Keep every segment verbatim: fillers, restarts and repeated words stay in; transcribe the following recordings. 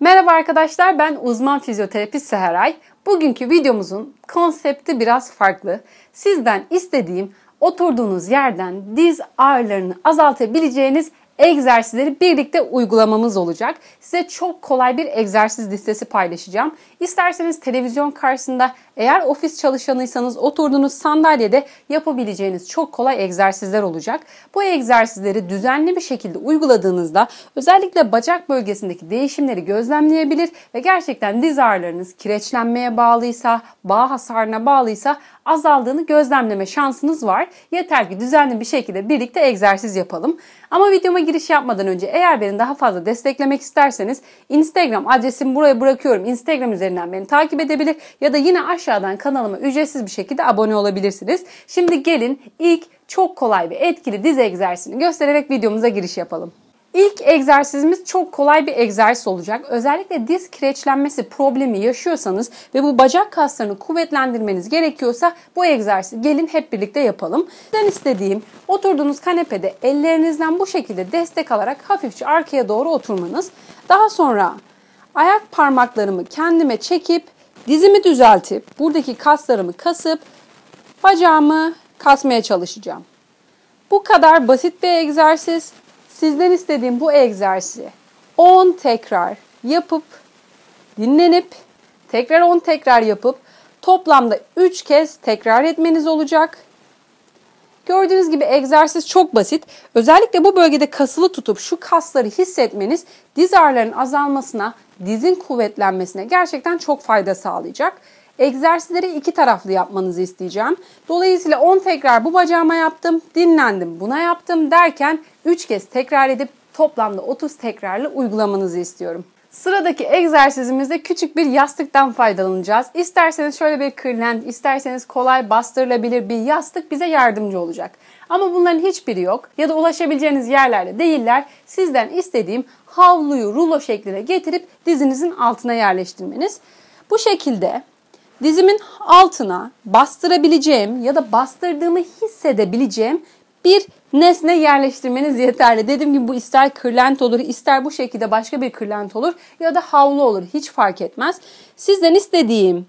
Merhaba arkadaşlar, ben uzman fizyoterapist Seher Ay. Bugünkü videomuzun konsepti biraz farklı. Sizden istediğim oturduğunuz yerden diz ağrılarını azaltabileceğiniz egzersizleri birlikte uygulamamız olacak. Size çok kolay bir egzersiz listesi paylaşacağım. İsterseniz televizyon karşısında, eğer ofis çalışanıysanız oturduğunuz sandalyede yapabileceğiniz çok kolay egzersizler olacak. Bu egzersizleri düzenli bir şekilde uyguladığınızda özellikle bacak bölgesindeki değişimleri gözlemleyebilir ve gerçekten diz ağrılarınız kireçlenmeye bağlıysa, bağ hasarına bağlıysa azaldığını gözlemleme şansınız var. Yeter ki düzenli bir şekilde birlikte egzersiz yapalım. Ama videoma giriş yapmadan önce eğer beni daha fazla desteklemek isterseniz Instagram adresimi buraya bırakıyorum. Instagram üzerinden beni takip edebilir ya da yine aşağıdan kanalıma ücretsiz bir şekilde abone olabilirsiniz. Şimdi gelin ilk çok kolay ve etkili diz egzersizini göstererek videomuza giriş yapalım. İlk egzersizimiz çok kolay bir egzersiz olacak. Özellikle diz kireçlenmesi problemi yaşıyorsanız ve bu bacak kaslarını kuvvetlendirmeniz gerekiyorsa bu egzersizi gelin hep birlikte yapalım. Sizden istediğim oturduğunuz kanepede ellerinizden bu şekilde destek alarak hafifçe arkaya doğru oturmanız. Daha sonra ayak parmaklarımı kendime çekip dizimi düzeltip buradaki kaslarımı kasıp bacağımı kasmaya çalışacağım. Bu kadar basit bir egzersiz. Sizden istediğim bu egzersizi on tekrar yapıp, dinlenip, tekrar on tekrar yapıp toplamda üç kez tekrar etmeniz olacak. Gördüğünüz gibi egzersiz çok basit. Özellikle bu bölgede kasılı tutup şu kasları hissetmeniz diz ağrılarının azalmasına, dizin kuvvetlenmesine gerçekten çok fayda sağlayacak. Egzersizleri iki taraflı yapmanızı isteyeceğim. Dolayısıyla on tekrar bu bacağıma yaptım, dinlendim, buna yaptım derken üç kez tekrar edip toplamda otuz tekrarla uygulamanızı istiyorum. Sıradaki egzersizimizde küçük bir yastıktan faydalanacağız. İsterseniz şöyle bir kırlent, isterseniz kolay bastırılabilir bir yastık bize yardımcı olacak. Ama bunların hiçbiri yok ya da ulaşabileceğiniz yerlerde değiller. Sizden istediğim havluyu rulo şekline getirip dizinizin altına yerleştirmeniz. Bu şekilde dizimin altına bastırabileceğim ya da bastırdığımı hissedebileceğim bir nesne yerleştirmeniz yeterli. Dediğim gibi bu ister kırlent olur, ister bu şekilde başka bir kırlent olur ya da havlu olur, hiç fark etmez. Sizden istediğim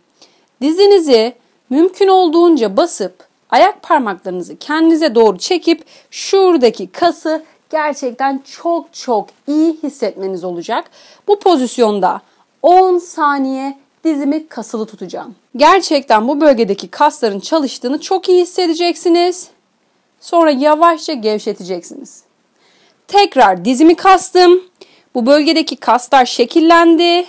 dizinizi mümkün olduğunca basıp ayak parmaklarınızı kendinize doğru çekip şuradaki kası gerçekten çok çok iyi hissetmeniz olacak. Bu pozisyonda on saniye dizimi kasılı tutacağım. Gerçekten bu bölgedeki kasların çalıştığını çok iyi hissedeceksiniz. Sonra yavaşça gevşeteceksiniz. Tekrar dizimi kastım. Bu bölgedeki kaslar şekillendi.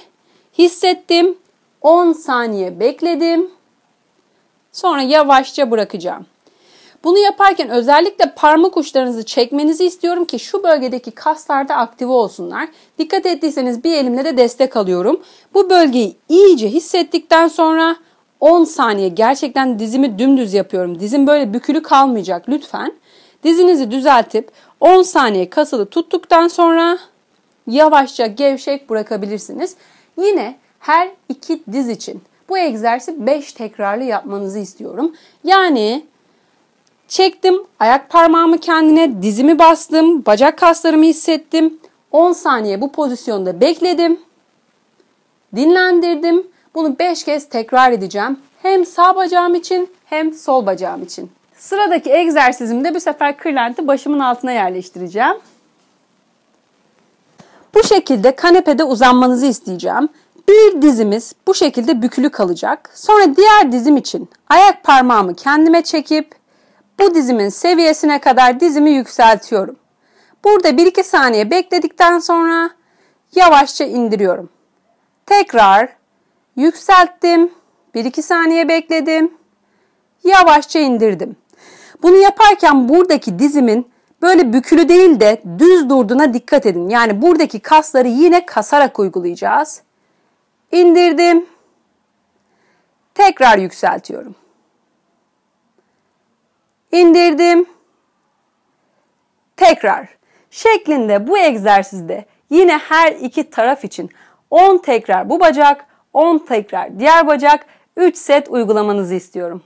Hissettim. on saniye bekledim. Sonra yavaşça bırakacağım. Bunu yaparken özellikle parmak uçlarınızı çekmenizi istiyorum ki şu bölgedeki kaslarda aktive olsunlar. Dikkat ettiyseniz bir elimle de destek alıyorum. Bu bölgeyi iyice hissettikten sonra on saniye gerçekten dizimi dümdüz yapıyorum. Dizim böyle bükülü kalmayacak lütfen. Dizinizi düzeltip on saniye kasılı tuttuktan sonra yavaşça gevşek bırakabilirsiniz. Yine her iki diz için bu egzersizi beş tekrarlı yapmanızı istiyorum. Yani çektim, ayak parmağımı kendine, dizimi bastım, bacak kaslarımı hissettim. on saniye bu pozisyonda bekledim. Dinlendirdim. Bunu beş kez tekrar edeceğim. Hem sağ bacağım için hem sol bacağım için. Sıradaki egzersizimde bu sefer kırlenti başımın altına yerleştireceğim. Bu şekilde kanepede uzanmanızı isteyeceğim. Bir dizimiz bu şekilde bükülü kalacak. Sonra diğer dizim için ayak parmağımı kendime çekip bu dizimin seviyesine kadar dizimi yükseltiyorum. Burada bir iki saniye bekledikten sonra yavaşça indiriyorum. Tekrar yükselttim. bir iki saniye bekledim. Yavaşça indirdim. Bunu yaparken buradaki dizimin böyle bükülü değil de düz durduğuna dikkat edin. Yani buradaki kasları yine kasarak uygulayacağız. İndirdim. Tekrar yükseltiyorum. İndirdim. Tekrar şeklinde bu egzersizde yine her iki taraf için on tekrar bu bacak, on tekrar diğer bacak, üç set uygulamanızı istiyorum.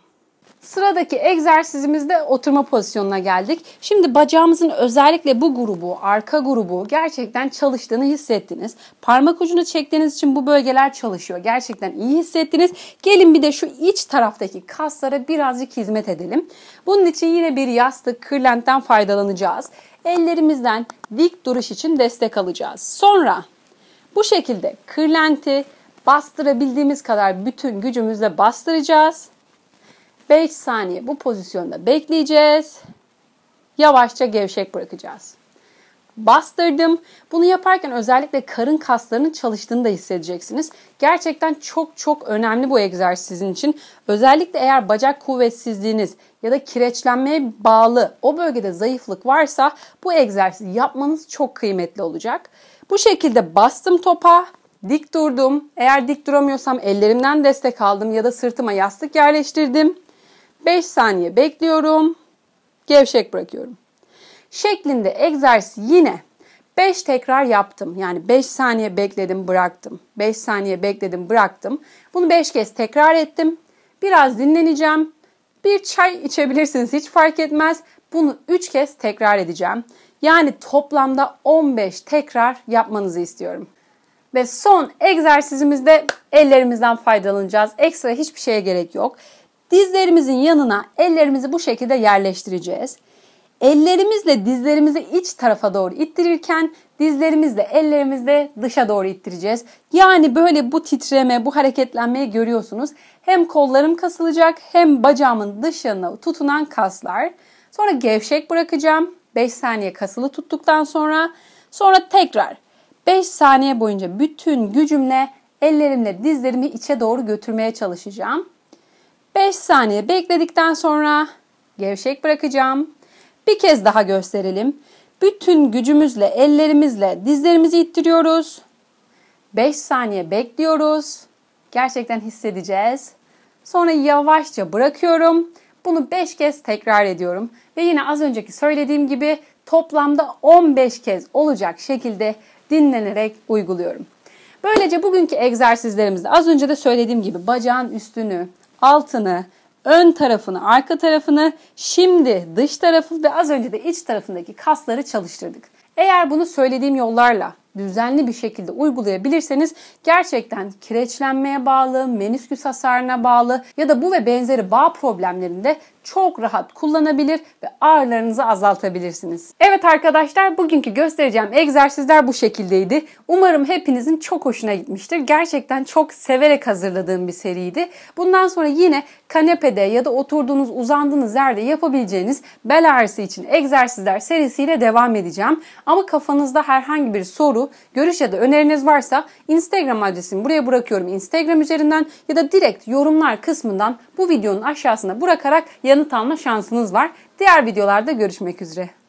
Sıradaki egzersizimizde oturma pozisyonuna geldik. Şimdi bacağımızın özellikle bu grubu, arka grubu gerçekten çalıştığını hissettiniz. Parmak ucunu çektiğiniz için bu bölgeler çalışıyor. Gerçekten iyi hissettiniz. Gelin bir de şu iç taraftaki kaslara birazcık hizmet edelim. Bunun için yine bir yastık, kırlentten faydalanacağız. Ellerimizden dik duruş için destek alacağız. Sonra bu şekilde kırlenti bastırabildiğimiz kadar bütün gücümüzle bastıracağız. beş saniye bu pozisyonda bekleyeceğiz. Yavaşça gevşek bırakacağız. Bastırdım. Bunu yaparken özellikle karın kaslarının çalıştığını da hissedeceksiniz. Gerçekten çok çok önemli bu egzersiz sizin için. Özellikle eğer bacak kuvvetsizliğiniz ya da kireçlenmeye bağlı o bölgede zayıflık varsa bu egzersizi yapmanız çok kıymetli olacak. Bu şekilde bastım topa. Dik durdum. Eğer dik duramıyorsam ellerimden destek aldım ya da sırtıma yastık yerleştirdim. beş saniye bekliyorum. Gevşek bırakıyorum. Şeklinde egzersiz yine beş tekrar yaptım. Yani beş saniye bekledim, bıraktım. beş saniye bekledim, bıraktım. Bunu beş kez tekrar ettim. Biraz dinleneceğim. Bir çay içebilirsiniz, hiç fark etmez. Bunu üç kez tekrar edeceğim. Yani toplamda on beş tekrar yapmanızı istiyorum. Ve son egzersizimizde ellerimizden faydalanacağız. Ekstra hiçbir şeye gerek yok. Dizlerimizin yanına ellerimizi bu şekilde yerleştireceğiz. Ellerimizle dizlerimizi iç tarafa doğru ittirirken dizlerimizle ellerimizle dışa doğru ittireceğiz. Yani böyle bu titreme, bu hareketlenmeyi görüyorsunuz. Hem kollarım kasılacak hem bacağımın dışına tutunan kaslar. Sonra gevşek bırakacağım. beş saniye kasılı tuttuktan sonra. Sonra tekrar beş saniye boyunca bütün gücümle ellerimle dizlerimi içe doğru götürmeye çalışacağım. beş saniye bekledikten sonra gevşek bırakacağım. Bir kez daha gösterelim. Bütün gücümüzle ellerimizle dizlerimizi ittiriyoruz. beş saniye bekliyoruz. Gerçekten hissedeceğiz. Sonra yavaşça bırakıyorum. Bunu beş kez tekrar ediyorum. Ve yine az önceki söylediğim gibi toplamda on beş kez olacak şekilde dinlenerek uyguluyorum. Böylece bugünkü egzersizlerimizde az önce de söylediğim gibi bacağın üstünü, altını, ön tarafını, arka tarafını, şimdi dış tarafı ve az önce de iç tarafındaki kasları çalıştırdık. Eğer bunu söylediğim yollarla düzenli bir şekilde uygulayabilirseniz gerçekten kireçlenmeye bağlı, menisküs hasarına bağlı ya da bu ve benzeri bağ problemlerinde çok rahat kullanabilir ve ağrılarınızı azaltabilirsiniz. Evet arkadaşlar, bugünkü göstereceğim egzersizler bu şekildeydi. Umarım hepinizin çok hoşuna gitmiştir. Gerçekten çok severek hazırladığım bir seriydi. Bundan sonra yine kanepede ya da oturduğunuz, uzandığınız yerde yapabileceğiniz bel ağrısı için egzersizler serisiyle devam edeceğim. Ama kafanızda herhangi bir soru, görüş ya da öneriniz varsa Instagram adresimi buraya bırakıyorum. Instagram üzerinden ya da direkt yorumlar kısmından bu videonun aşağısına bırakarak yanıt alma şansınız var. Diğer videolarda görüşmek üzere.